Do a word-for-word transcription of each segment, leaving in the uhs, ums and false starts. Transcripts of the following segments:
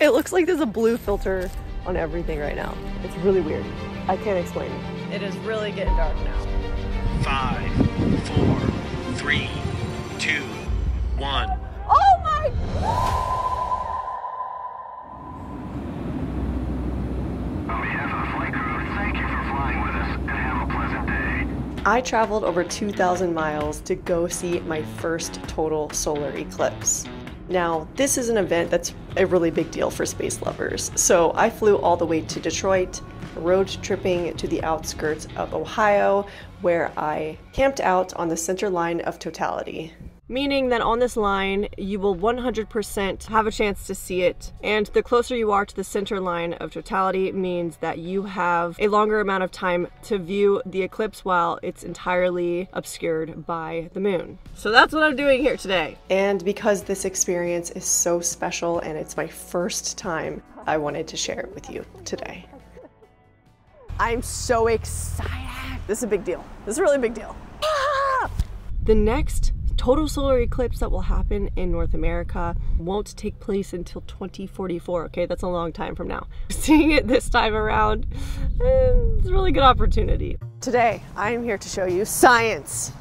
It looks like there's a blue filter on everything right now. It's really weird. I can't explain it. It is really getting dark now. Five, four, three, two, one. Oh my God! I traveled over two thousand miles to go see my first total solar eclipse. Now, this is an event that's a really big deal for space lovers. So I flew all the way to Detroit, road tripping to the outskirts of Ohio, where I camped out on the center line of totality. Meaning that on this line, you will one hundred percent have a chance to see it. And the closer you are to the center line of totality means that you have a longer amount of time to view the eclipse while it's entirely obscured by the moon. So that's what I'm doing here today. And because this experience is so special and it's my first time, I wanted to share it with you today. I'm so excited. This is a big deal. This is a really big deal. Ah! The next total solar eclipse that will happen in North America won't take place until twenty forty-four. Okay, that's a long time from now. Seeing it this time around, it's a really good opportunity. Today, I am here to show you science.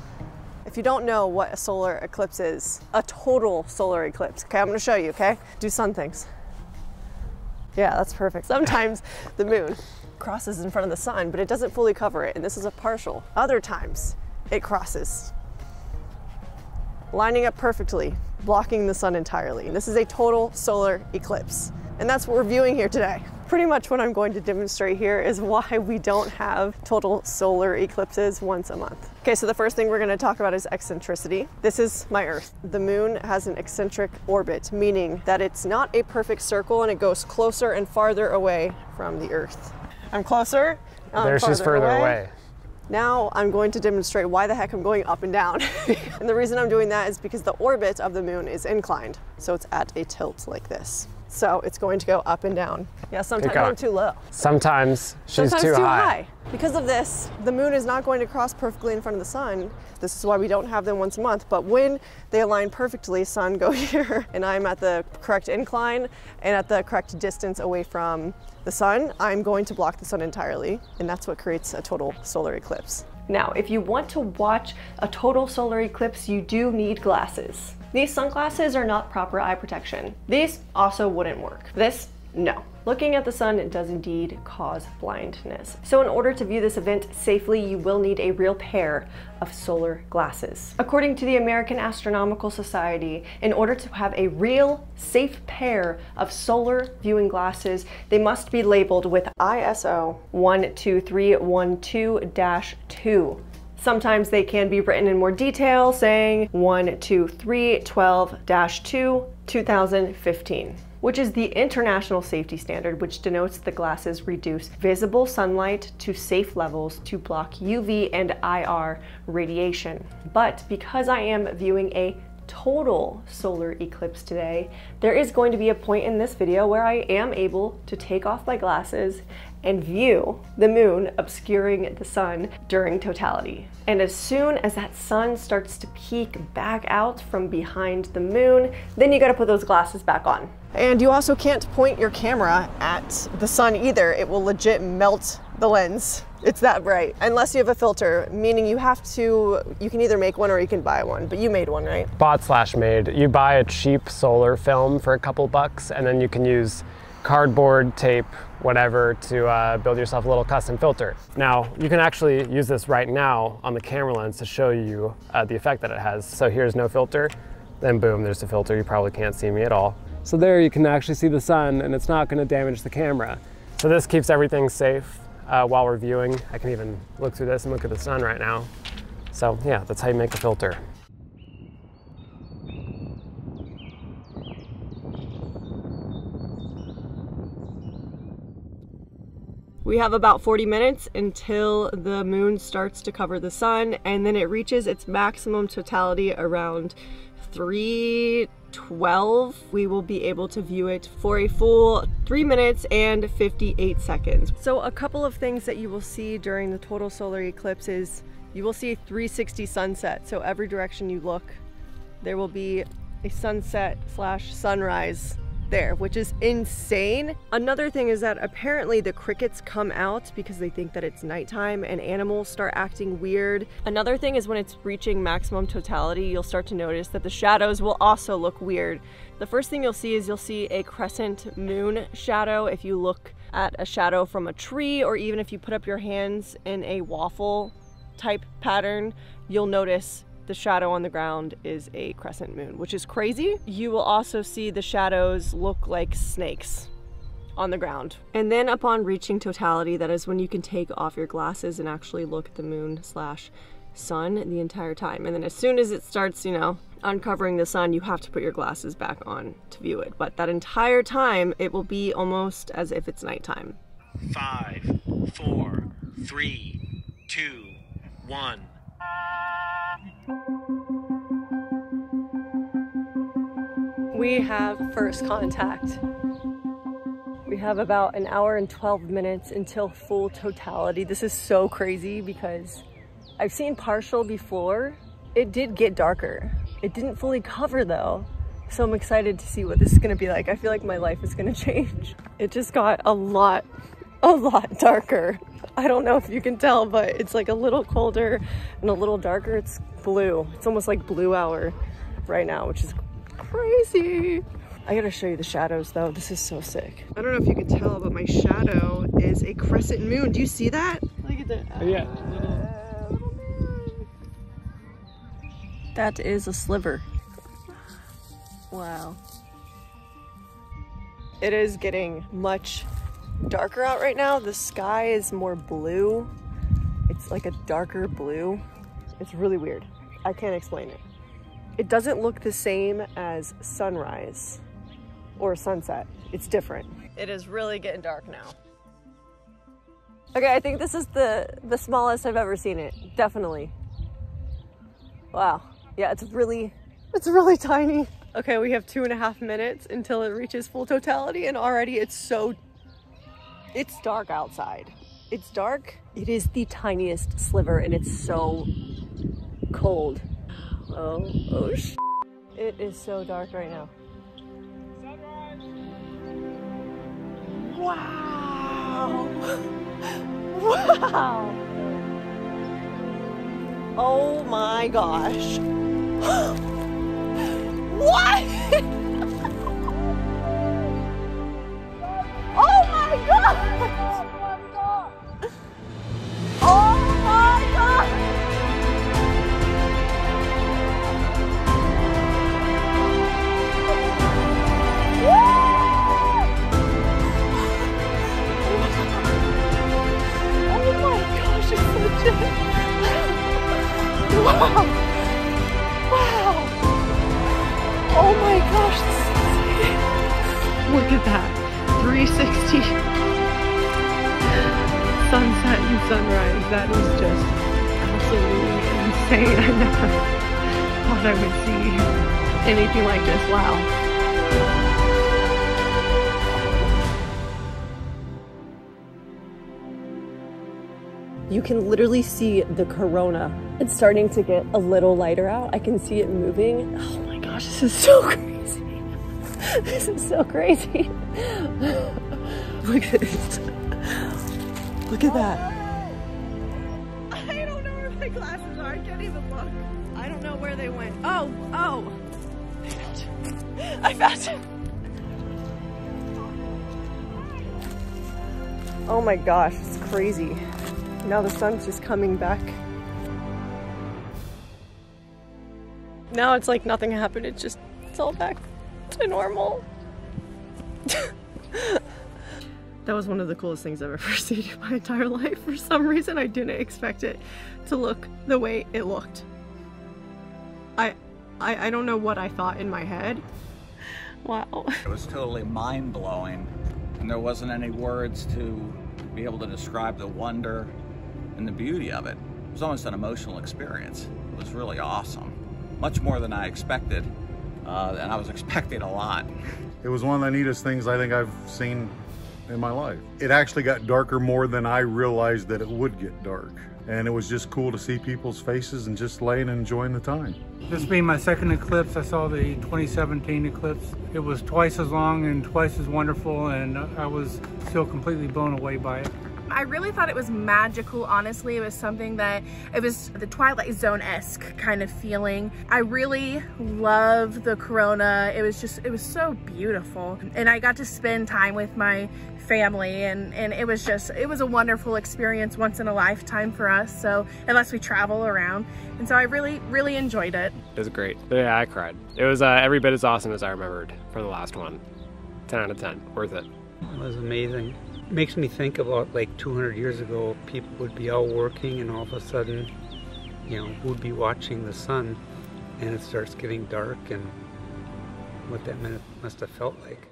If you don't know what a solar eclipse is, a total solar eclipse, okay, I'm gonna show you, okay? Do sun things. Yeah, that's perfect. Sometimes the moon crosses in front of the sun, but it doesn't fully cover it, and this is a partial. Other times, it crosses, lining up perfectly, blocking the sun entirely. This is a total solar eclipse, and that's what we're viewing here today. Pretty much what I'm going to demonstrate here is why we don't have total solar eclipses once a month. Okay, so the first thing we're going to talk about is eccentricity. This is my Earth. The moon has an eccentric orbit, meaning that it's not a perfect circle and it goes closer and farther away from the Earth. I'm closer. I'm there she's further away. away. Now I'm going to demonstrate why the heck I'm going up and down. And the reason I'm doing that is because the orbit of the moon is inclined. So it's at a tilt like this. So it's going to go up and down. Yeah, sometimes I'm too low. Sometimes she's sometimes too, too high. high. Because of this, the moon is not going to cross perfectly in front of the sun. This is why we don't have them once a month. But when they align perfectly, sun go here, and I'm at the correct incline and at the correct distance away from the sun, I'm going to block the sun entirely. And that's what creates a total solar eclipse. Now, if you want to watch a total solar eclipse, you do need glasses. These sunglasses are not proper eye protection. These also wouldn't work. This, no. Looking at the sun does indeed cause blindness. So in order to view this event safely, you will need a real pair of solar glasses. According to the American Astronomical Society, in order to have a real safe pair of solar viewing glasses, they must be labeled with I S O one two three one two dash two. Sometimes they can be written in more detail, saying one two three twelve dash two, two thousand fifteen. Which is the international safety standard, which denotes the glasses reduce visible sunlight to safe levels to block U V and I R radiation. But because I am viewing a total solar eclipse today, there is going to be a point in this video where I am able to take off my glasses and view the moon obscuring the sun during totality. And as soon as that sun starts to peek back out from behind the moon, then you gotta put those glasses back on. And you also can't point your camera at the sun either. It will legit melt the lens. It's that bright, unless you have a filter, meaning you have to, you can either make one or you can buy one, but you made one, right? Bought slash made. You buy a cheap solar film for a couple bucks, and then you can use cardboard, tape, whatever, to uh, build yourself a little custom filter. Now, you can actually use this right now on the camera lens to show you uh, the effect that it has. So here's no filter, then boom, there's the filter. You probably can't see me at all. So there you can actually see the sun, and it's not gonna damage the camera. So this keeps everything safe uh, while we're viewing. I can even look through this and look at the sun right now. So yeah, that's how you make a filter. We have about forty minutes until the moon starts to cover the sun, and then it reaches its maximum totality around three twelve. We will be able to view it for a full three minutes and fifty-eight seconds. So a couple of things that you will see during the total solar eclipse is you will see a three sixty sunset. So every direction you look, there will be a sunset slash sunrise there, which is insane. Another thing is that apparently the crickets come out because they think that it's nighttime and animals start acting weird. Another thing is when it's reaching maximum totality, you'll start to notice that the shadows will also look weird. The first thing you'll see is you'll see a crescent moon shadow. If you look at a shadow from a tree, or even if you put up your hands in a waffle type pattern, you'll notice the shadow on the ground is a crescent moon, which is crazy. You will also see the shadows look like snakes on the ground. And then upon reaching totality, that is when you can take off your glasses and actually look at the moon slash sun the entire time. And then as soon as it starts, you know, uncovering the sun, you have to put your glasses back on to view it. But that entire time, it will be almost as if it's nighttime. Five, four, three, two, one. We have first contact. We have about an hour and twelve minutes until full totality. This is so crazy because I've seen partial before. It did get darker. It didn't fully cover though. So I'm excited to see what this is gonna be like. I feel like my life is gonna change. It just got a lot, a lot darker. I don't know if you can tell, but it's like a little colder and a little darker. It's blue. It's almost like blue hour right now, which is crazy. I gotta show you the shadows though. This is so sick. I don't know if you can tell, but my shadow is a crescent moon. Do you see that? Look at that. Uh, yeah. That is a sliver. Wow. It is getting much darker out right now. The sky is more blue. It's like a darker blue. It's really weird. I can't explain it. It doesn't look the same as sunrise or sunset. It's different. It is really getting dark now. Okay, I think this is the, the smallest I've ever seen it, definitely. Wow, yeah, it's really, it's really tiny. Okay, we have two and a half minutes until it reaches full totality, and already it's so, it's dark outside. It's dark. It is the tiniest sliver and it's so cold. Oh, oh sh**. It is so dark right now. Sunrise. Wow. Wow. Oh my gosh. What? Oh my God. Wow! Wow! Oh my gosh! Look at that! three sixty sunset and sunrise. That is just absolutely insane. I never thought I would see anything like this. Wow! You can literally see the corona. It's starting to get a little lighter out. I can see it moving. Oh my gosh, this is so crazy. This is so crazy. Look at this. Look at that. I don't know where my glasses are. I can't even look. I don't know where they went. Oh, oh. I found it. Oh my gosh, it's crazy. Now the sun's just coming back. Now it's like nothing happened. It's just, it's all back to normal. That was one of the coolest things I've ever seen in my entire life. For some reason, I didn't expect it to look the way it looked. I, I, I don't know what I thought in my head. Wow. It was totally mind-blowing, and there wasn't any words to be able to describe the wonder and the beauty of it. It was almost an emotional experience. It was really awesome. Much more than I expected, uh, and I was expecting a lot. It was one of the neatest things I think I've seen in my life. It actually got darker more than I realized that it would get dark. and it was just cool to see people's faces and just laying and enjoying the time. This being my second eclipse, I saw the twenty seventeen eclipse. It was twice as long and twice as wonderful, and I was still completely blown away by it. I really thought it was magical, honestly. It was something that, it was the Twilight Zone-esque kind of feeling. I really love the corona. It was just, it was so beautiful. And I got to spend time with my family, and, and it was just, it was a wonderful experience, once in a lifetime for us. So, unless we travel around. And so I really, really enjoyed it. It was great. Yeah, I cried. It was uh, every bit as awesome as I remembered from the last one. ten out of ten, worth it. It was amazing. Makes me think about like two hundred years ago, people would be out working and all of a sudden, you know, would be watching the sun and it starts getting dark, and what that must have felt like.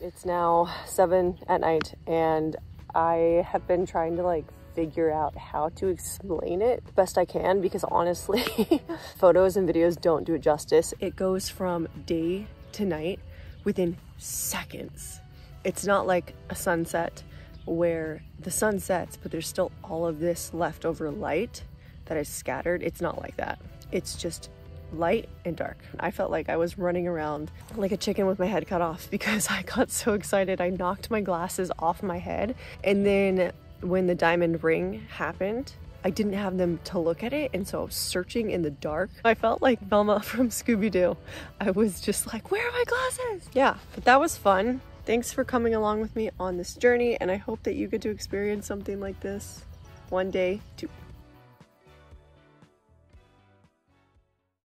It's now seven at night and I have been trying to like figure out how to explain it best I can, because honestly, photos and videos don't do it justice. It goes from day to night within seconds. It's not like a sunset where the sun sets, but there's still all of this leftover light that is scattered. It's not like that. It's just light and dark. I felt like I was running around like a chicken with my head cut off because I got so excited. I knocked my glasses off my head. And then when the diamond ring happened, I didn't have them to look at it, and so I was searching in the dark. I felt like Velma from Scooby-Doo. I was just like, where are my glasses? Yeah, but that was fun. Thanks for coming along with me on this journey, and I hope that you get to experience something like this one day too.